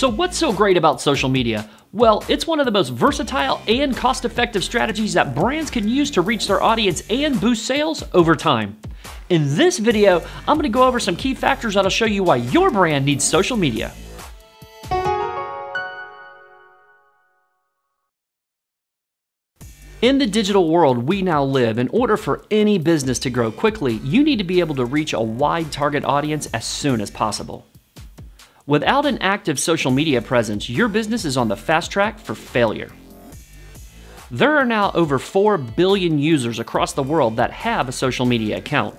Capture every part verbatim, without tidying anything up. So what's so great about social media? Well, it's one of the most versatile and cost-effective strategies that brands can use to reach their audience and boost sales over time. In this video, I'm going to go over some key factors that'll show you why your brand needs social media. In the digital world we now live, in order for any business to grow quickly, you need to be able to reach a wide target audience as soon as possible. Without an active social media presence, your business is on the fast track for failure. There are now over four billion users across the world that have a social media account.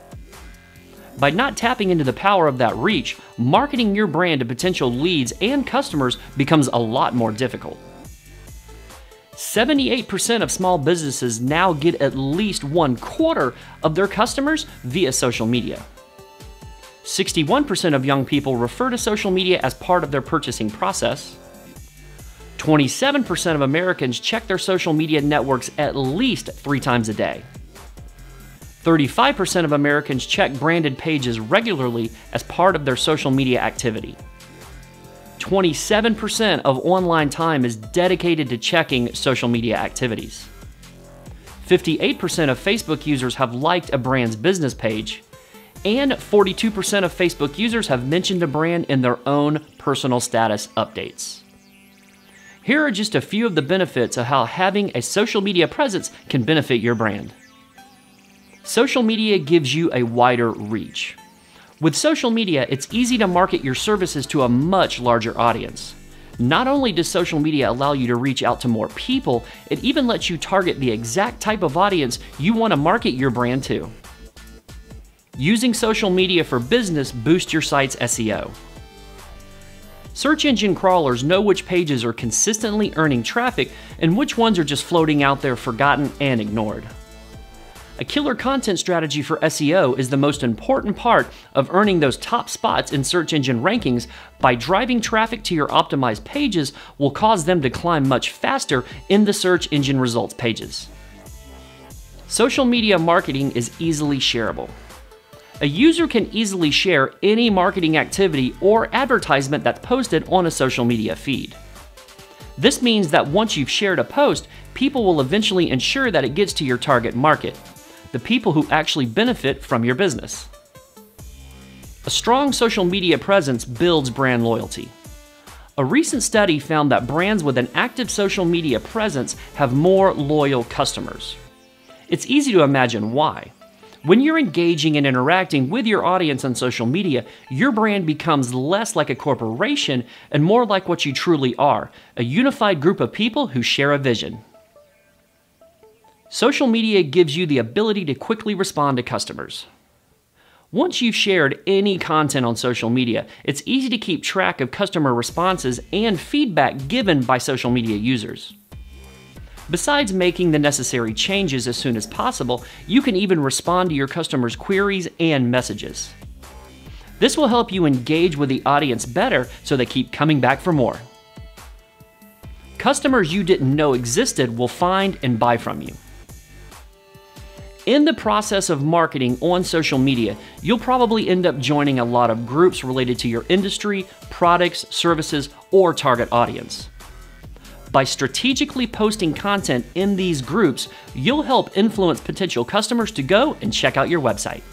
By not tapping into the power of that reach, marketing your brand to potential leads and customers becomes a lot more difficult. seventy-eight percent of small businesses now get at least one quarter of their customers via social media. sixty-one percent of young people refer to social media as part of their purchasing process. twenty-seven percent of Americans check their social media networks at least three times a day. thirty-five percent of Americans check branded pages regularly as part of their social media activity. twenty-seven percent of online time is dedicated to checking social media activities. fifty-eight percent of Facebook users have liked a brand's business page, and forty-two percent of Facebook users have mentioned a brand in their own personal status updates. Here are just a few of the benefits of how having a social media presence can benefit your brand. Social media gives you a wider reach. With social media, it's easy to market your services to a much larger audience. Not only does social media allow you to reach out to more people, it even lets you target the exact type of audience you want to market your brand to. Using social media for business boosts your site's S E O. Search engine crawlers know which pages are consistently earning traffic and which ones are just floating out there forgotten and ignored. A killer content strategy for S E O is the most important part of earning those top spots in search engine rankings. By driving traffic to your optimized pages will cause them to climb much faster in the search engine results pages. Social media marketing is easily shareable. A user can easily share any marketing activity or advertisement that's posted on a social media feed. This means that once you've shared a post, people will eventually ensure that it gets to your target market, the people who actually benefit from your business. A strong social media presence builds brand loyalty. A recent study found that brands with an active social media presence have more loyal customers. It's easy to imagine why. When you're engaging and interacting with your audience on social media, your brand becomes less like a corporation and more like what you truly are, a unified group of people who share a vision. Social media gives you the ability to quickly respond to customers. Once you've shared any content on social media, it's easy to keep track of customer responses and feedback given by social media users. Besides making the necessary changes as soon as possible, you can even respond to your customers' queries and messages. This will help you engage with the audience better so they keep coming back for more. Customers you didn't know existed will find and buy from you. In the process of marketing on social media, you'll probably end up joining a lot of groups related to your industry, products, services, or target audience. By strategically posting content in these groups, you'll help influence potential customers to go and check out your website.